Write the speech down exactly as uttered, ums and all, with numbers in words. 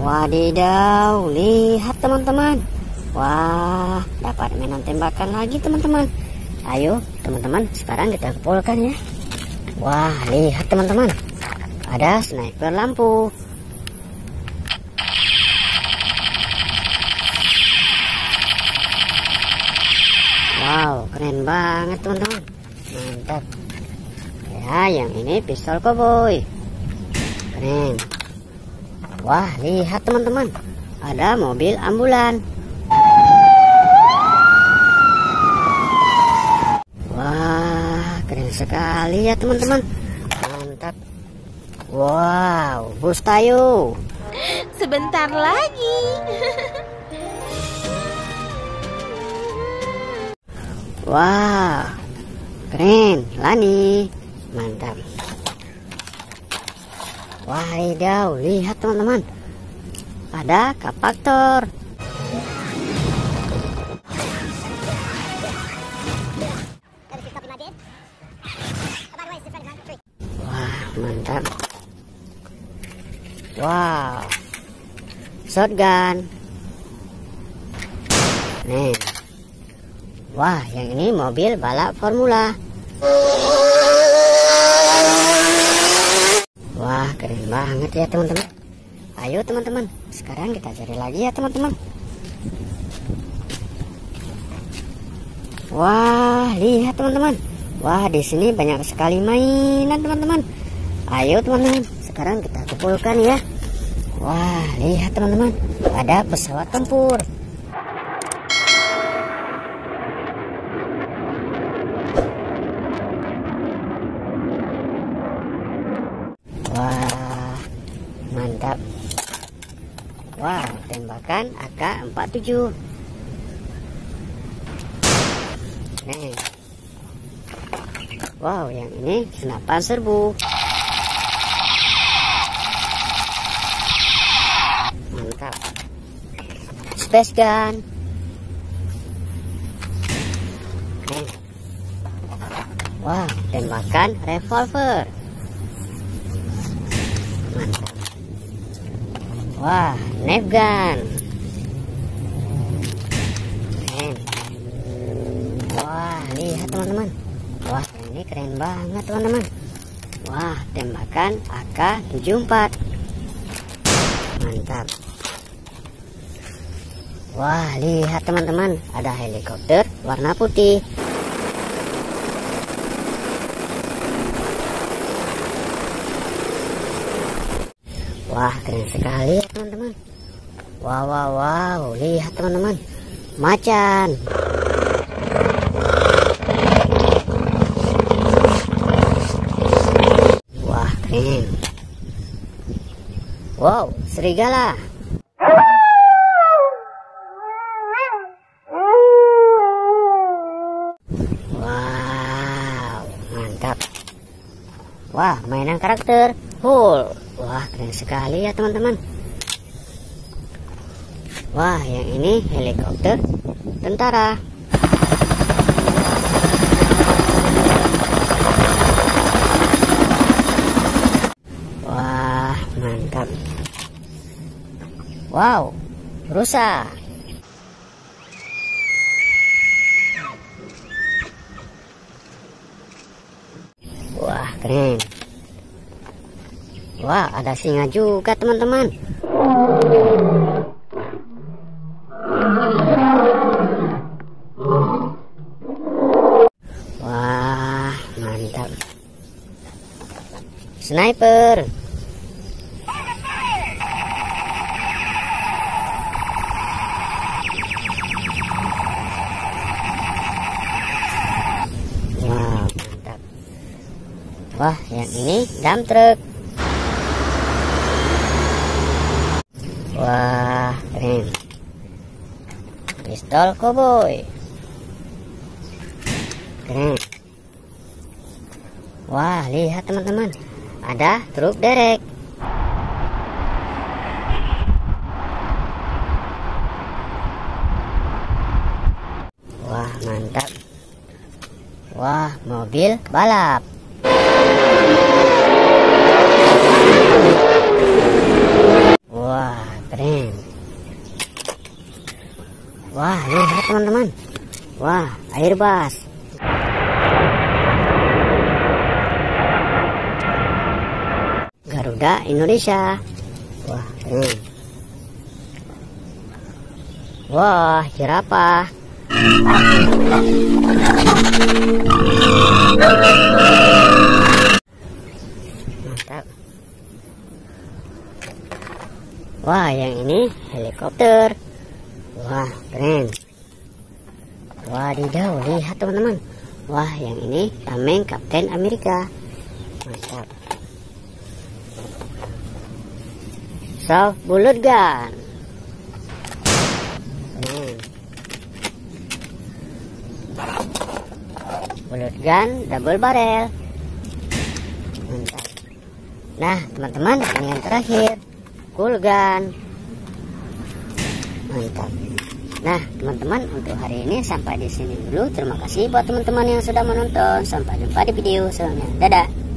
Wadidaw, lihat teman-teman. Wah, dapat mainan tembakan lagi teman-teman. Ayo teman-teman, sekarang kita kumpulkan ya. Wah, lihat teman-teman, ada sniper lampu. Wow, keren banget teman-teman. Mantap. Ya, yang ini pistol koboi. Keren. Wah, lihat teman-teman, ada mobil ambulan. Wah, keren sekali ya teman-teman. Mantap. Wow, bus Tayo. Sebentar lagi. Wah, keren, Lani. Mantap. Wadidaw, lihat teman-teman, ada kapaktor. Wah, mantap. Wow, shotgun. Nih. Wah, yang ini mobil balap formula. Wah, keren banget ya teman-teman. Ayo teman-teman, sekarang kita cari lagi ya teman-teman. Wah, lihat teman-teman. Wah, di sini banyak sekali mainan teman-teman. Ayo teman-teman, sekarang kita kumpulkan ya. Wah, lihat teman-teman, ada pesawat tempur. Wah, mantap. Wah, tembakan A K empat puluh tujuh. Nih. Wow, yang ini senapan serbu. Mantap. Space gun. Nih. Wah, tembakan revolver. Wah, naif gun. Wah, lihat teman-teman. Wah, ini keren banget teman-teman. Wah, tembakan A K tujuh puluh empat. Mantap. Wah, lihat teman-teman, ada helikopter warna putih. Wah, keren sekali ya teman-teman. Wow, wow, wow. Lihat teman-teman, macan. Wah, keren. Wow, serigala. Wow, mantap. Wah, mainan karakter Hulk. Wah, keren sekali ya teman-teman. Wah, yang ini helikopter tentara. Wah, mantap. Wow, rusa. Wah, keren. Wah, ada singa juga teman-teman. Wah, mantap. Sniper. Wah, mantap. Wah, yang ini dump truck. Wah, keren. Pistol koboi. Keren. Wah, lihat teman-teman, ada truk derek. Wah, mantap. Wah, mobil balap. Wah, luar banget teman-teman. Wah, air bas. Garuda Indonesia. Wah, keren. Wah, jerapah. Mantap. Wah, yang ini helikopter. Wah, keren. Wadidaw, lihat teman-teman. Wah, yang ini tameng Kapten Amerika. Mantap. Soft bullet gun. Keren. Bullet gun double barrel. Mantap. Nah, teman-teman, ini yang terakhir, cool gun. Mantap. Nah, teman-teman, untuk hari ini sampai di sini dulu. Terima kasih buat teman-teman yang sudah menonton. Sampai jumpa di video selanjutnya. Dadah.